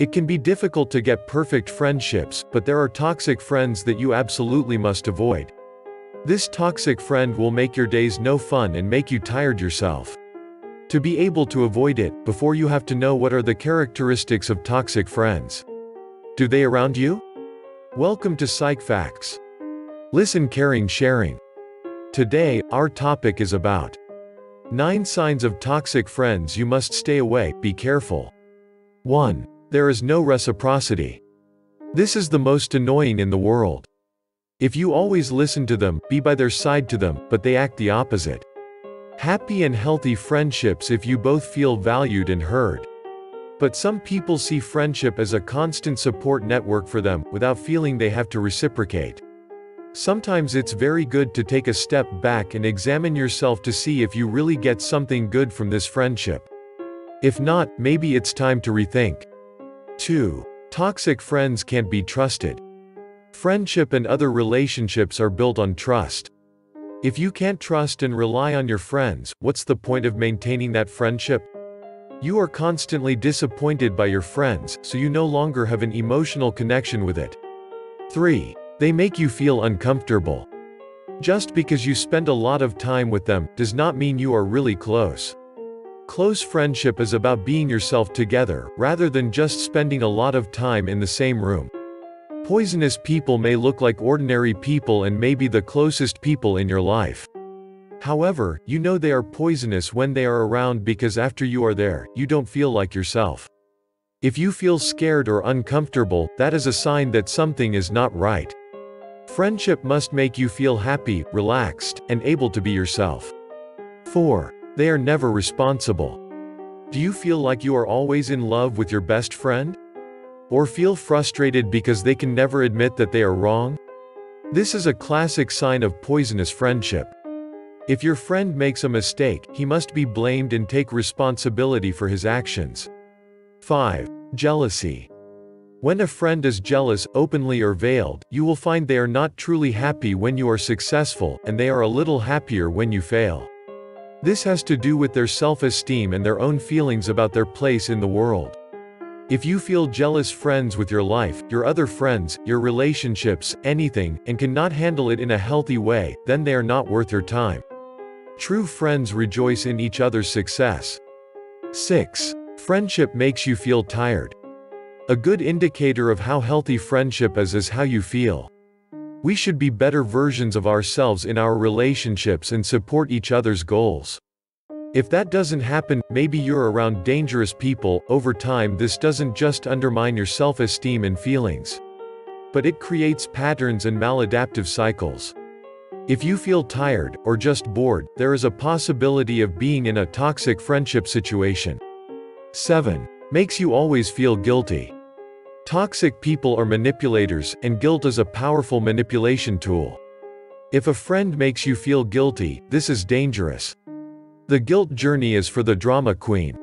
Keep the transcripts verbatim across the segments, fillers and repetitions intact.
It can be difficult to get perfect friendships, but there are toxic friends that you absolutely must avoid. This toxic friend will make your days no fun and make you tired yourself. To be able to avoid it, before you have to know what are the characteristics of toxic friends. Do they around you? Welcome to Psych Facts. Listen, caring, sharing. Today, our topic is about nine signs of toxic friends you must stay away, be careful. one. There is no reciprocity. This is the most annoying in the world. If you always listen to them, be by their side to them, but they act the opposite. Happy and healthy friendships if you both feel valued and heard. But some people see friendship as a constant support network for them, without feeling they have to reciprocate. Sometimes it's very good to take a step back and examine yourself to see if you really get something good from this friendship. If not, maybe it's time to rethink. two. Toxic friends can't be trusted. Friendship and other relationships are built on trust. If you can't trust and rely on your friends, what's the point of maintaining that friendship? You are constantly disappointed by your friends, so you no longer have an emotional connection with it. three. They make you feel uncomfortable. Just because you spend a lot of time with them, does not mean you are really close. Close friendship is about being yourself together, rather than just spending a lot of time in the same room. Poisonous people may look like ordinary people and may be the closest people in your life. However, you know they are poisonous when they are around because after you are there, you don't feel like yourself. If you feel scared or uncomfortable, that is a sign that something is not right. Friendship must make you feel happy, relaxed, and able to be yourself. four. They are never responsible. Do you feel like you are always in love with your best friend? Or feel frustrated because they can never admit that they are wrong? This is a classic sign of poisonous friendship. If your friend makes a mistake, he must be blamed and take responsibility for his actions. five. Jealousy. When a friend is jealous, openly or veiled, you will find they are not truly happy when you are successful, and they are a little happier when you fail. This has to do with their self-esteem and their own feelings about their place in the world. If you feel jealous friends with your life, your other friends, your relationships, anything, and cannot handle it in a healthy way, then they are not worth your time. True friends rejoice in each other's success. six. Friendship makes you feel tired. A good indicator of how healthy friendship is is how you feel. We should be better versions of ourselves in our relationships and support each other's goals. If that doesn't happen, maybe you're around dangerous people. Over time, this doesn't just undermine your self-esteem and feelings, but it creates patterns and maladaptive cycles. If you feel tired, or just bored, there is a possibility of being in a toxic friendship situation. seven. Makes you always feel guilty. Toxic people are manipulators, and guilt is a powerful manipulation tool. If a friend makes you feel guilty, this is dangerous. The guilt journey is for the drama queen.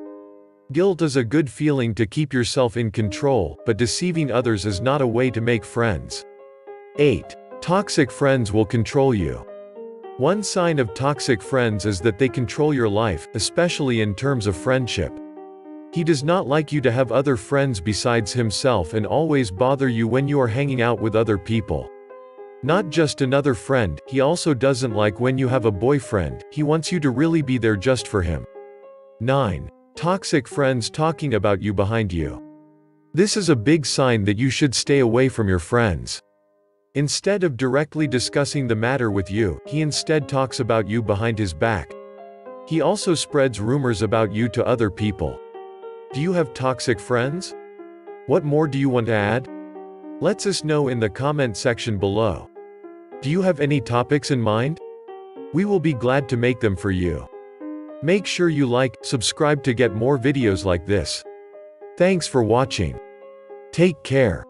Guilt is a good feeling to keep yourself in control, but deceiving others is not a way to make friends. eight. Toxic friends will control you. One sign of toxic friends is that they control your life, especially in terms of friendship. He does not like you to have other friends besides himself and always bother you when you are hanging out with other people. Not just another friend, he also doesn't like when you have a boyfriend, he wants you to really be there just for him. nine. Toxic friends talking about you behind you. This is a big sign that you should stay away from your friends. Instead of directly discussing the matter with you, he instead talks about you behind his back. He also spreads rumors about you to other people. Do you have toxic friends? What more do you want to add? Let us know in the comment section below. Do you have any topics in mind? We will be glad to make them for you. Make sure you like, subscribe to get more videos like this. Thanks for watching. Take care.